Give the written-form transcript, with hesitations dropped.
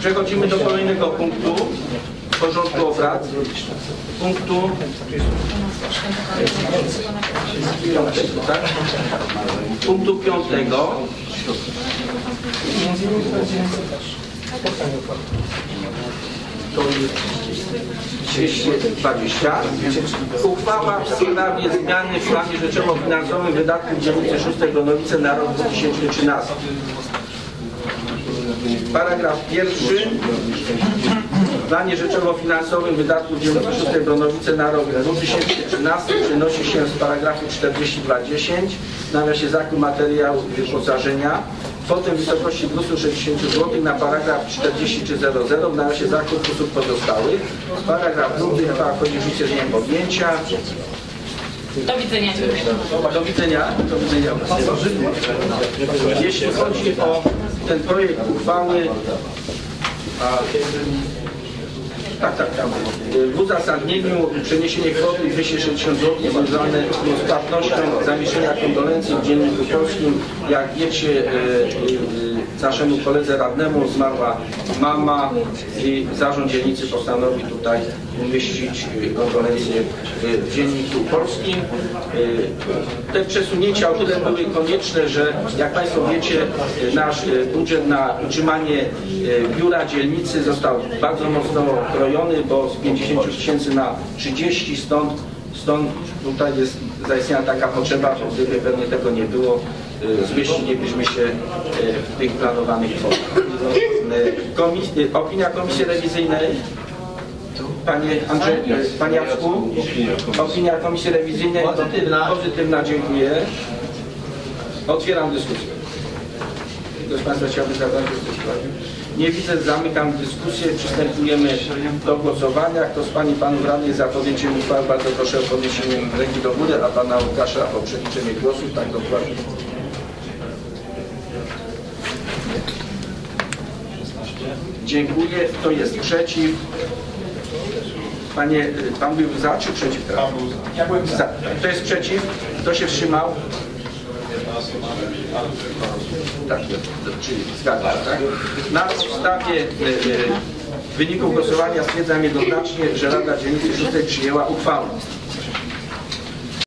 Przechodzimy do kolejnego punktu porządku obrad. Punktu... Tak? Punktu 5. To jest 220. Uchwała w sprawie zmiany w planie rzeczowo-finansowym wydatków dzielnicy szóstej Bronowice na rok 2013. Paragraf 1. W planie rzeczowo-finansowym wydatków dzielnicy szóstej Bronowice na rok 2013 przenosi się z paragrafu 4210 nawiasie zakup materiałów i wyposażenia kwotę w wysokości 260 zł na paragraf 4300 w nawiasie zakup usług pozostałych. Paragraf 2. Uchwała wchodzi w życie z dniem podjęcia. Do widzenia. Do widzenia. Do widzenia. Jeśli chodzi o ten projekt uchwały, w uzasadnieniu przeniesienie kwoty 260 zł związane z płatnością zamieszczenia kondolencji w Dzienniku Polskim. Jak wiecie, naszemu koledze radnemu zmarła mama i zarząd dzielnicy postanowił tutaj umieścić kondolencję w Dzienniku Polskim. Te przesunięcia o tyle były konieczne, że jak Państwo wiecie, nasz budżet na utrzymanie biura dzielnicy został bardzo mocno krojony, bo z 50 000 na 30 000, stąd tutaj jest zaistniała taka potrzeba, bo gdyby pewnie tego nie było, zmieścilibyśmy się w tych planowanych kwotach. Opinia Komisji Rewizyjnej. Panie Andrzej, Panie Jacku, opinia Komisji Rewizyjnej pozytywna, dziękuję. Otwieram dyskusję. Ktoś z Państwa chciałby zadać dyskusję? Nie widzę, zamykam dyskusję. Przystępujemy do głosowania. Kto z Pani i Panów Radnych za podjęciem uchwały, bardzo proszę o podniesienie ręki do góry, a Pana Łukasza o przeliczenie głosów. Tak dokładnie. Dziękuję. Kto jest przeciw? Panie, Pan był za czy przeciw teraz? Ja byłem za. Kto jest przeciw? Kto się wstrzymał? Tak, czyli zgadza się, tak? Na podstawie wyników głosowania stwierdzam jednoznacznie, że Rada Dzielnicy Szóstej przyjęła uchwałę.